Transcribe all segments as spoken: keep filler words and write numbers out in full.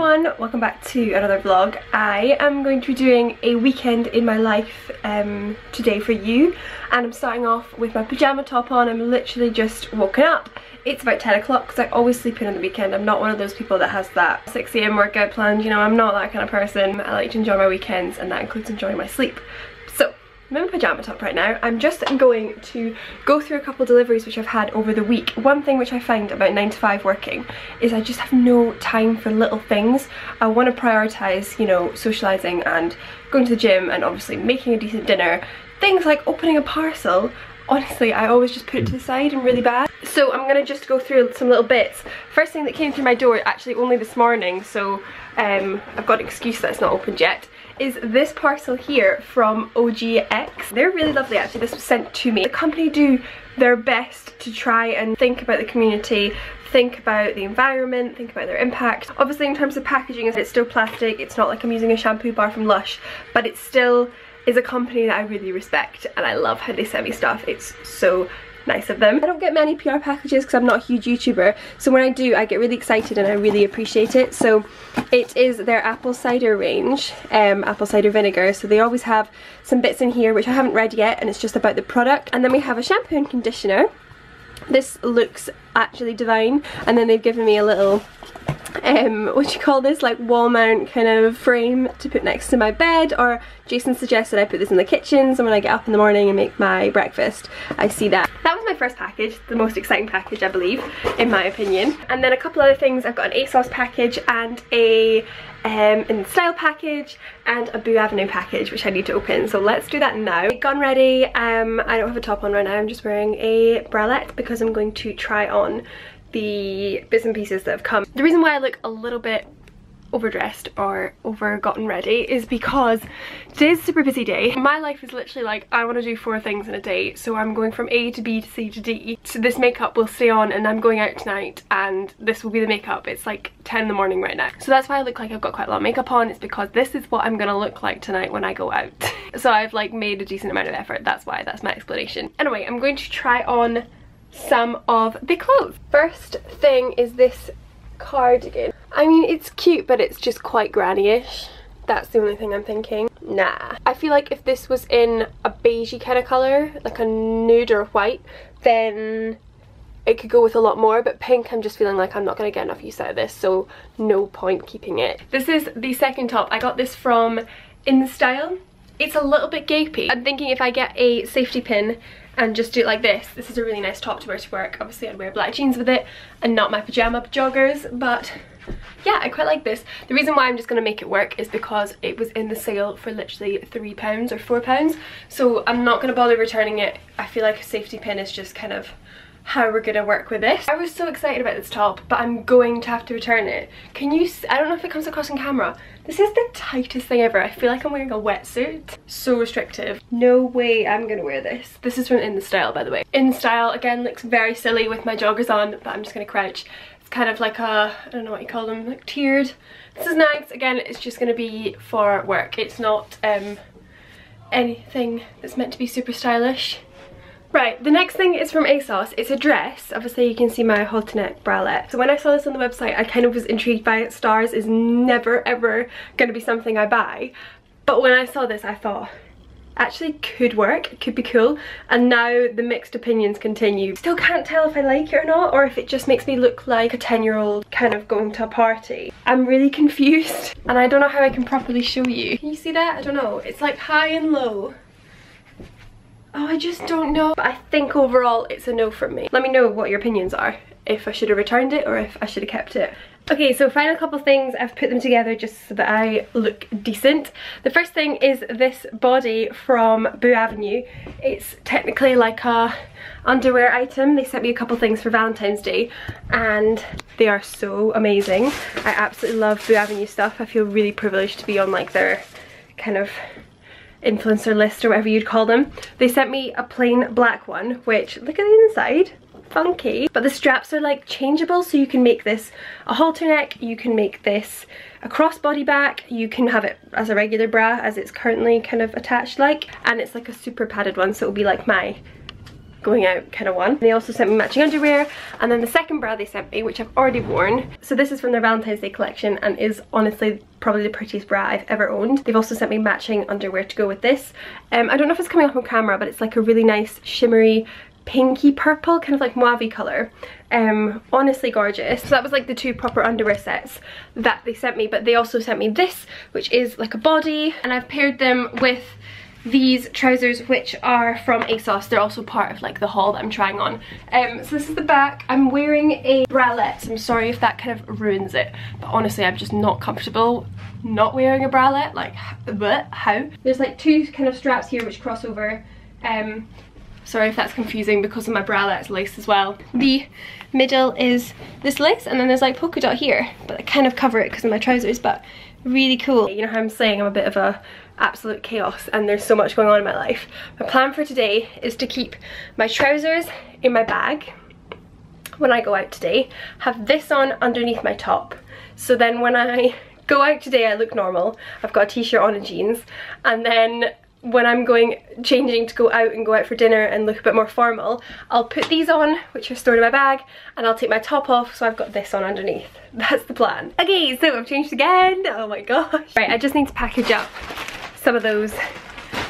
everyone, welcome back to another vlog. I am going to be doing a weekend in my life um, today for you, and I'm starting off with my pyjama top on. I'm literally just woken up. It's about ten o'clock because I always sleep in on the weekend. I'm not one of those people that has that six A M workout planned, you know, I'm not that kind of person. I like to enjoy my weekends, and that includes enjoying my sleep. So I'm in my pyjama top right now. I'm just going to go through a couple deliveries which I've had over the week. One thing which I find about nine to five working is I just have no time for little things. I want to prioritise, you know, socialising and going to the gym and obviously making a decent dinner. Things like opening a parcel, honestly, I always just put it to the side. I'm really bad. So I'm going to just go through some little bits. First thing that came through my door, actually only this morning, so um, I've got an excuse that it's not opened yet, is this parcel here from O G X. They're really lovely actually, this was sent to me. The company do their best to try and think about the community, think about the environment, think about their impact. Obviously in terms of packaging, it's still plastic, it's not like I'm using a shampoo bar from Lush, but it still is a company that I really respect, and I love how they send me stuff, it's so nice of them. I don't get many P R packages because I'm not a huge YouTuber, so when I do I get really excited and I really appreciate it. So it is their apple cider range, um, apple cider vinegar, so they always have some bits in here which I haven't read yet, and it's just about the product. And then we have a shampoo and conditioner. This looks actually divine. And then they've given me a little um what do you call this, like wall mount kind of frame to put next to my bed, or Jason suggested I put this in the kitchen, so when I get up in the morning and make my breakfast I see that. That was my first package, the most exciting package I believe, in my opinion. And then a couple other things, I've got an ASOS package and a um, In The Style package and a Boo Avenue package which I need to open, so let's do that now. Gun ready, um, I don't have a top on right now, I'm just wearing a bralette because I'm going to try on the bits and pieces that have come. The reason why I look a little bit overdressed or over gotten ready is because today's a super busy day. My life is literally like, I want to do four things in a day, so I'm going from A to B to C to D. So this makeup will stay on, and I'm going out tonight and this will be the makeup. It's like ten in the morning right now. So that's why I look like I've got quite a lot of makeup on. It's because this is what I'm gonna look like tonight when I go out. So I've like made a decent amount of effort. That's why, that's my explanation. Anyway, I'm going to try on some of the clothes. First thing is this cardigan. I mean, it's cute, but it's just quite granny-ish. That's the only thing I'm thinking. Nah. I feel like if this was in a beigey kind of colour, like a nude or a white, then it could go with a lot more, but pink, I'm just feeling like I'm not going to get enough use out of this, so no point keeping it. This is the second top. I got this from In The Style. It's a little bit gapey. I'm thinking if I get a safety pin and just do it like this, this is a really nice top to wear to work. Obviously I'd wear black jeans with it and not my pyjama joggers, but yeah, I quite like this. The reason why I'm just going to make it work is because it was in the sale for literally three pounds or four pounds, so I'm not going to bother returning it. I feel like a safety pin is just kind of how we're going to work with this. I was so excited about this top, but I'm going to have to return it. Can you see? I don't know if it comes across on camera. This is the tightest thing ever. I feel like I'm wearing a wetsuit. So restrictive. No way I'm going to wear this. This is from In The Style, by the way. In Style, again, looks very silly with my joggers on, but I'm just going to crouch. It's kind of like a, I don't know what you call them, like tiered. This is nice. Again, it's just going to be for work. It's not um, anything that's meant to be super stylish. Right, the next thing is from ASOS. It's a dress. Obviously you can see my halter neck bralette. So when I saw this on the website I kind of was intrigued by it. Stars is never ever going to be something I buy, but when I saw this I thought actually could work, it could be cool, and now the mixed opinions continue. Still can't tell if I like it or not, or if it just makes me look like a ten year old kind of going to a party. I'm really confused and I don't know how I can properly show you. Can you see that? I don't know. It's like high and low. Oh, I just don't know. But I think overall it's a no from me. Let me know what your opinions are, if I should have returned it or if I should have kept it. Okay, so final couple things, I've put them together just so that I look decent. The first thing is this body from Boo Avenue. It's technically like a underwear item. They sent me a couple things for Valentine's Day and they are so amazing. I absolutely love Boo Avenue stuff. I feel really privileged to be on like their kind of influencer list or whatever you'd call them. They sent me a plain black one, which look at the inside, funky, but the straps are like changeable, so you can make this a halter neck, you can make this a crossbody back, you can have it as a regular bra as it's currently kind of attached like, and it's like a super padded one, so it'll be like my going out kind of one. And they also sent me matching underwear, and then the second bra they sent me, which I've already worn. So this is from their Valentine's Day collection and is honestly probably the prettiest bra I've ever owned. They've also sent me matching underwear to go with this. Um, I don't know if it's coming up on camera, but it's like a really nice shimmery pinky purple, kind of like mauve colour. Um, honestly gorgeous. So that was like the two proper underwear sets that they sent me, but they also sent me this, which is like a body, and I've paired them with these trousers, which are from ASOS. They're also part of like the haul that I'm trying on. Um, so this is the back. I'm wearing a bralette, so I'm sorry if that kind of ruins it, but honestly I'm just not comfortable not wearing a bralette, like, but how? There's like two kind of straps here which cross over. Um, sorry if that's confusing because of my bralettes lace as well. The middle is this lace, and then there's like polka dot here, but I kind of cover it because of my trousers, but really cool. You know how I'm saying I'm a bit of a absolute chaos and there's so much going on in my life. My plan for today is to keep my trousers in my bag when I go out today, have this on underneath my top, so then when I go out today I look normal. I've got a t-shirt on and jeans, and then when I'm going changing to go out and go out for dinner and look a bit more formal, I'll put these on, which are stored in my bag, and I'll take my top off, so I've got this on underneath. That's the plan. Okay, so I've changed again. Oh my gosh. Right, I just need to package up some of those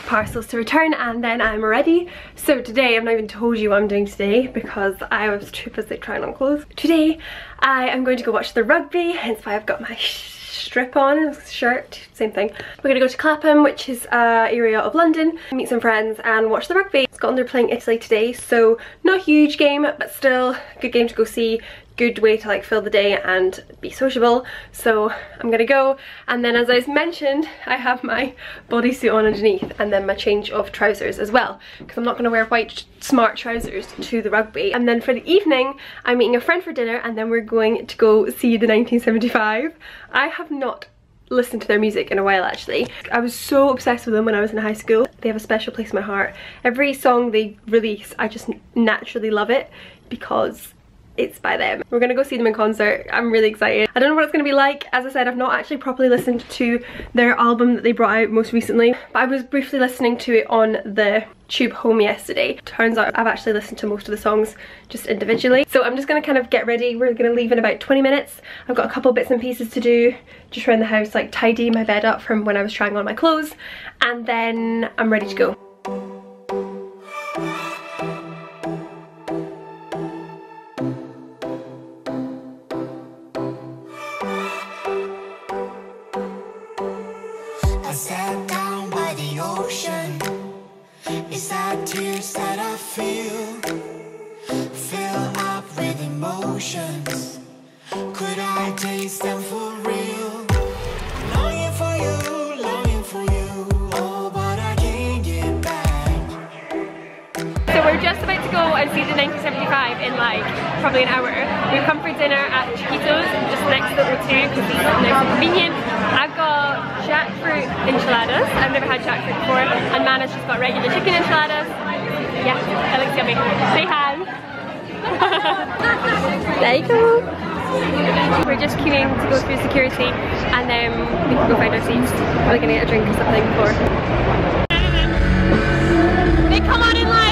parcels to return, and then I'm ready. So today, I've not even told you what I'm doing today because I was too busy trying on clothes. Today, I am going to go watch the rugby, hence why I've got my strip on, shirt, same thing. We're gonna go to Clapham, which is an area of London, meet some friends and watch the rugby. Scotland are playing Italy today, so not a huge game, but still good game to go see, good way to like fill the day and be sociable. So I'm gonna go, and then as I mentioned, I have my bodysuit on underneath and then my change of trousers as well, because I'm not gonna wear white smart trousers to the rugby. And then for the evening, I'm meeting a friend for dinner, and then we're going to go see the nineteen seventy-five. I have not listened to their music in a while actually. I was so obsessed with them when I was in high school. They have a special place in my heart. Every song they release, I just naturally love it because it's by them. We're gonna go see them in concert. I'm really excited. I don't know what it's gonna be like. As I said, I've not actually properly listened to their album that they brought out most recently, but I was briefly listening to it on the tube home yesterday. Turns out I've actually listened to most of the songs just individually. So I'm just gonna kind of get ready. We're gonna leave in about twenty minutes. I've got a couple bits and pieces to do just around the house, like tidy my bed up from when I was trying on my clothes, and then I'm ready to go. In like probably an hour. We've come for dinner at Chiquito's, just next to the O two because it's nice and convenient. I've got jackfruit enchiladas. I've never had jackfruit before, and Mana's just got regular chicken enchiladas. Yeah, that looks yummy. Say hi. There you go. We're just queuing to go through security, and then we can go find our seats. We're gonna get a drink or something before. They come on in like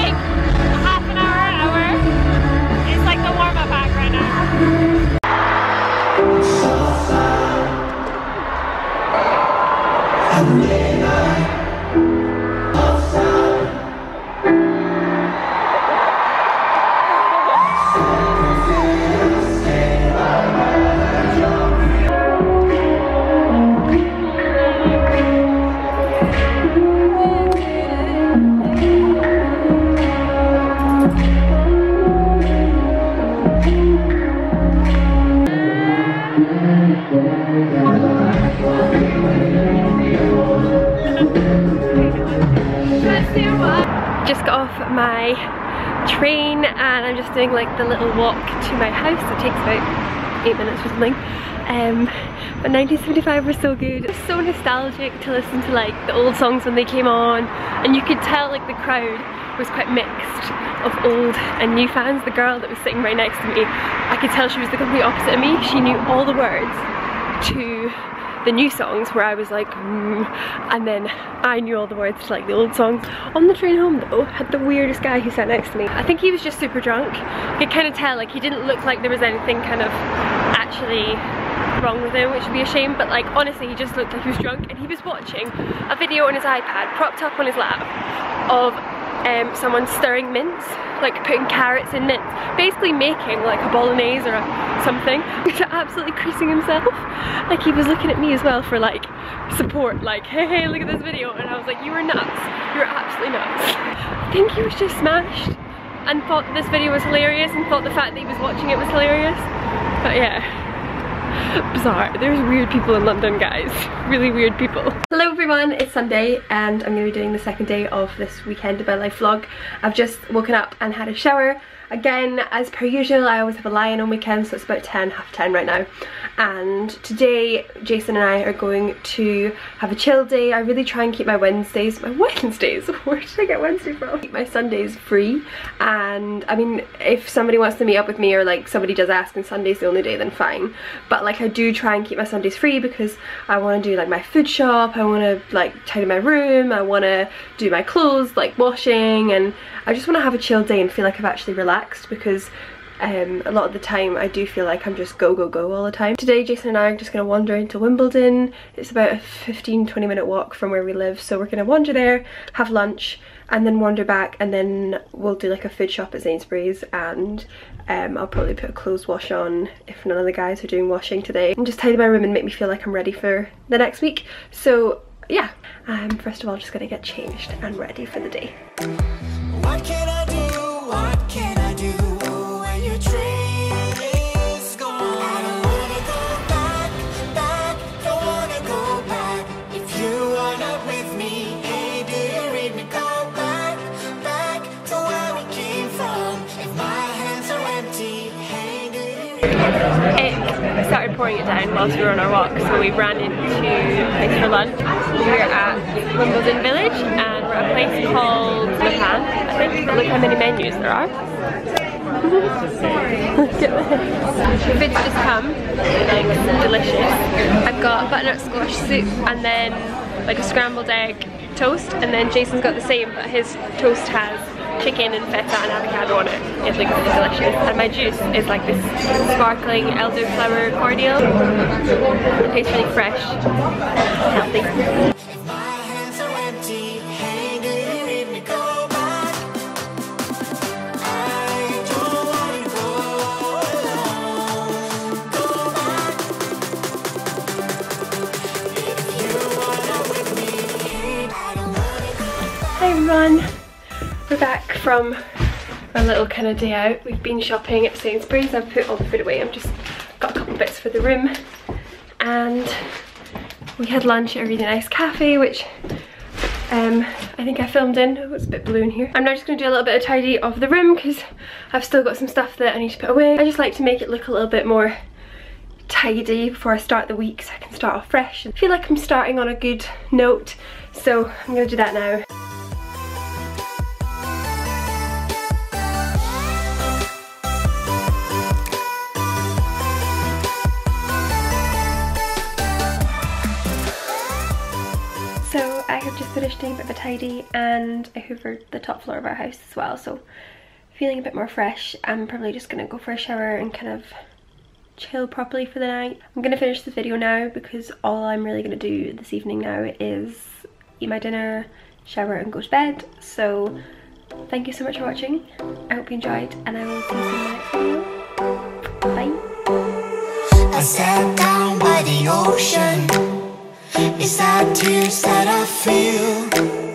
my train, and I'm just doing like the little walk to my house. It takes about eight minutes or something. Um, but nineteen seventy-five were so good. It was so nostalgic to listen to like the old songs when they came on, and you could tell like the crowd was quite mixed of old and new fans. The girl that was sitting right next to me, I could tell she was the complete opposite of me. She knew all the words to the new songs where I was like, mm, and then I knew all the words to like the old songs. On the train home though, had the weirdest guy who sat next to me. I think he was just super drunk. You could kind of tell, like, he didn't look like there was anything kind of actually wrong with him, which would be a shame, but like honestly he just looked like he was drunk, and he was watching a video on his iPad propped up on his lap of um, someone stirring mince, like putting carrots in mince, basically making like a bolognese or a something. He was absolutely creasing himself. Like, he was looking at me as well for like support, like, hey, hey, look at this video, and I was like, you were nuts, you were absolutely nuts. I think he was just smashed and thought that this video was hilarious and thought the fact that he was watching it was hilarious, but yeah. Bizarre. There's weird people in London, guys. Really weird people. Hello everyone, it's Sunday and I'm going to be doing the second day of this Weekend About Life vlog. I've just woken up and had a shower. Again, as per usual, I always have a lie-in on weekends, so it's about ten, half ten right now. And today, Jason and I are going to have a chill day. I really try and keep my Wednesdays, my Wednesdays, where did I get Wednesday from? Keep my Sundays free. And I mean, if somebody wants to meet up with me or like somebody does ask and Sunday's the only day, then fine. But like, I do try and keep my Sundays free because I want to do like my food shop, I want to like tidy my room, I want to do my clothes, like washing, and I just want to have a chill day and feel like I've actually relaxed. Because um, a lot of the time I do feel like I'm just go go go all the time. Today Jason and I are just going to wander into Wimbledon. It's about a fifteen to twenty minute walk from where we live, so we're going to wander there, have lunch, and then wander back, and then we'll do like a food shop at Sainsbury's, and um, I'll probably put a clothes wash on if none of the guys are doing washing today, and just tidy my room and make me feel like I'm ready for the next week. So yeah, I'm um, first of all just going to get changed and ready for the day. What can I do? What can I do when your train is gone? I don't wanna go back, back, don't wanna go back. If you are not with me, hey, do you read me? Go back, back to where we came from. If my hands are empty, hey, do you read me? It started pouring it down whilst we were on our walk, so we ran into a place for lunch. We're at Wimbledon Village, and we're at a place called Lapan. Look how many menus there are. Look at this. Food's just come, like, delicious. I've got butternut squash soup and then like a scrambled egg toast, and then Jason's got the same, but his toast has chicken and feta and avocado on it. It's like really delicious. And my juice is like this sparkling elderflower cordial. It tastes really fresh and healthy. Run. We're back from a little kind of day out. We've been shopping at Sainsbury's. I've put all the food away. I've just got a couple bits for the room, and we had lunch at a really nice cafe, which um, I think I filmed in. Oh, it's a bit blue in here. I'm now just going to do a little bit of tidy of the room because I've still got some stuff that I need to put away. I just like to make it look a little bit more tidy before I start the week, so I can start off fresh. I feel like I'm starting on a good note, so I'm going to do that now. Finished doing a bit of a tidy, and I hoovered the top floor of our house as well, so feeling a bit more fresh. I'm probably just gonna go for a shower and kind of chill properly for the night. I'm gonna finish the video now because all I'm really gonna do this evening now is eat my dinner, shower, and go to bed. So thank you so much for watching. I hope you enjoyed, and I will see you in the next video. Bye. I sat down by the ocean. It's our tears that I feel.